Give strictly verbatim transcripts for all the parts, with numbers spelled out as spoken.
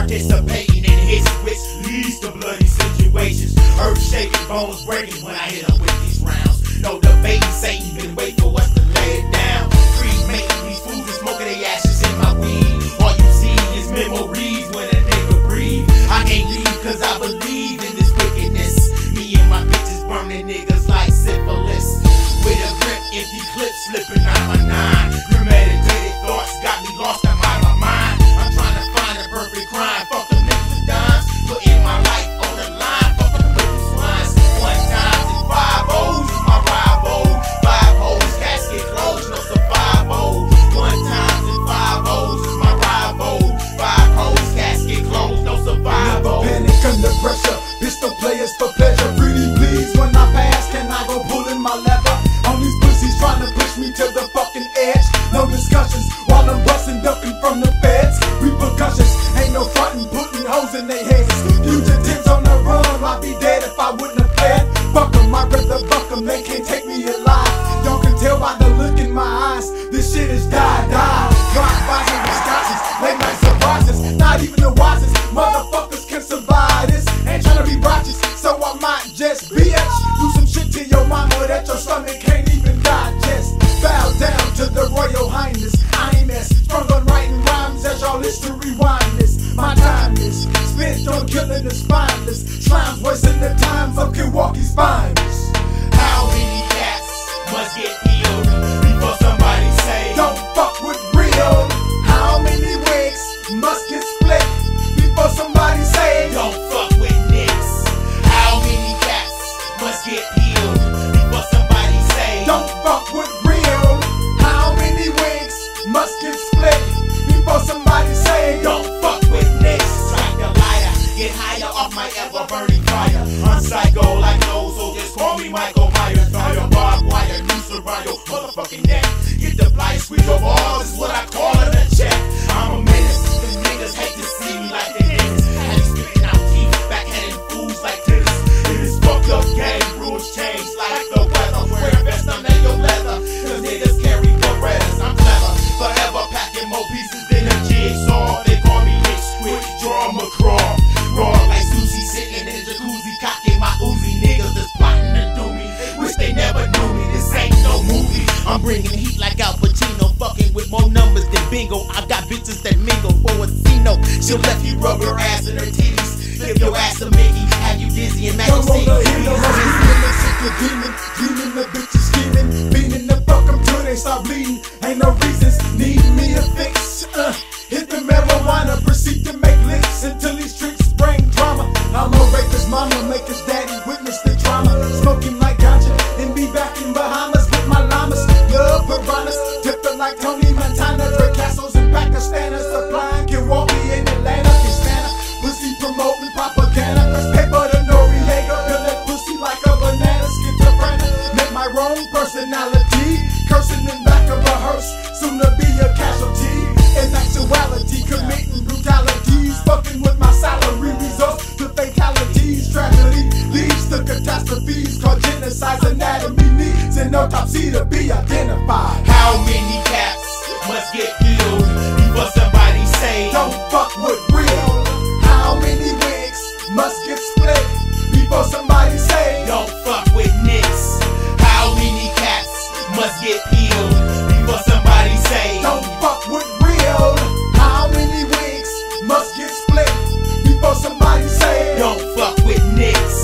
participating in his which leads to bloody situations. Earth shaking, bones breaking when I hit him with these rounds. No debate, Satan been waiting for us to lay it down. Cremating these fools and smoking their ashes in my weed. All you see is memories when a nigga breathe. I can't leave cause I believe in this wickedness. Me and my bitches burning niggas like syphilis. With a grip, empty clip slipping out my nine. Premeditated thoughts got me lost out of my mind. I'm trying to find a perfect crime. Fuck the niggas with dimes. Putting my life on the line. Fuck the niggas lines. One time and five O's. My rival. Five O's. Casket closed. No survival. One time and five O's. My rival. Five O's. Casket closed. No survival. Never panic under pressure. Pistol players for pleasure. Pretty please when I pass. Can I go pulling my lever? On these pussies trying to push me to the fucking edge. No discussions while I'm bustin', ducking from the feds. Repercussions, ain't no frontin', putting hoes in their heads. Fugitives on the run, I'd be dead if I wouldn't have fled. Fuck 'em, I'd rather buck 'em, they can't take me alive. Y'all can tell by the look in my eyes, this shit is die, die. Blockbusters and Wisconsin's, late night surprises. Not even the wisest motherfuckers can survive this. Ain't tryna be righteous, so I might just bitch. Do some shit to your mama that your stomach can't even digest. Bow down to the Royal Highness. I ain't as strong on writing rhymes as y'all is to rewind this. My time is spent on killing the spineless. Slimes wasting the time of Milwaukee spines. How many cats must get healed before somebody say, don't fuck with real? How many wigs must get split before somebody say, don't fuck with nicks? How many cats must get healed before somebody say, don't fuck with real? Must get split before somebody say, don't fuck with niggas. Strike the lighter, get higher off my ever burning fire. I'm psycho like those, so just call me Michael Myers. Fire, barbed wire, noose around your motherfucking neck. Get the fly, squeeze your balls, is what I call it a check. I'm a menace, cause niggas hate to see me like they niggas. Had you spitting out teeth, backhanded fools like this. It is fucked up game, rules change like the weather. Wear a vest under your leather, cause niggas carry Berettas. I'm clever. Forever packing more pieces than a jigsaw. They call me Nick Squid, draw my crawl. Raw like Susie sitting in the jacuzzi, cocking my Uzi. Niggas that's plotting to do me, wish they never knew me. This ain't no movie. I'm bringing heat like Al Pacino, fucking with more numbers than bingo. I got bitches that mingle for a Cino. She'll let you rub her ass in her titties, flip your ass a Mickey, have you dizzy and magic. Come on, the hero, I'm feeling sick of demon, dreaming the bitches scheming, beating the fuck them till they start bleeding. Ain't no reasons. Need me a fix, uh, hit the marijuana, proceed to make licks until these tricks bring drama. I'm a rapist mama, make his daddy witness the drama. Smoking like ganja and be back in Bahamas with my llamas. Love piranhas, tipping like Tony Montana. Drug castles in Pakistan are supplying Milwaukee in Atlanta. Castana, pussy promoting propaganda. Paper to Noriega, feel that pussy like a banana. Schizophrenic, met my wrong personality. Cursing in back of a hearse, soon to be a casualty. In actuality, committing brutalities, fucking with my salary, results to fatalities. Tragedy leads to catastrophes, called genocide. Anatomy needs an autopsy to be identified. How many cats must get killed before somebody say, don't fuck with real? How many wigs must get split before somebody say, don't fuck with nicks? How many cats must get peeled before somebody say, don't fuck with real? How many wigs must get split before somebody say, don't fuck with nicks?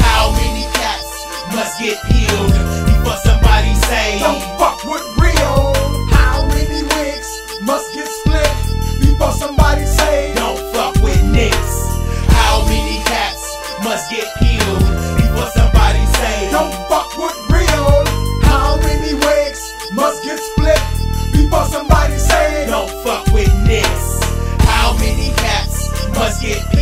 How many cats must get peeled before somebody say, don't fuck with real? How many wigs must get split before somebody say, don't fuck with nicks? How many cats must get peeled before somebody say, don't fuck with real? How many wigs must get split before somebody say, don't fuck with nicks? How many cats must get peeled?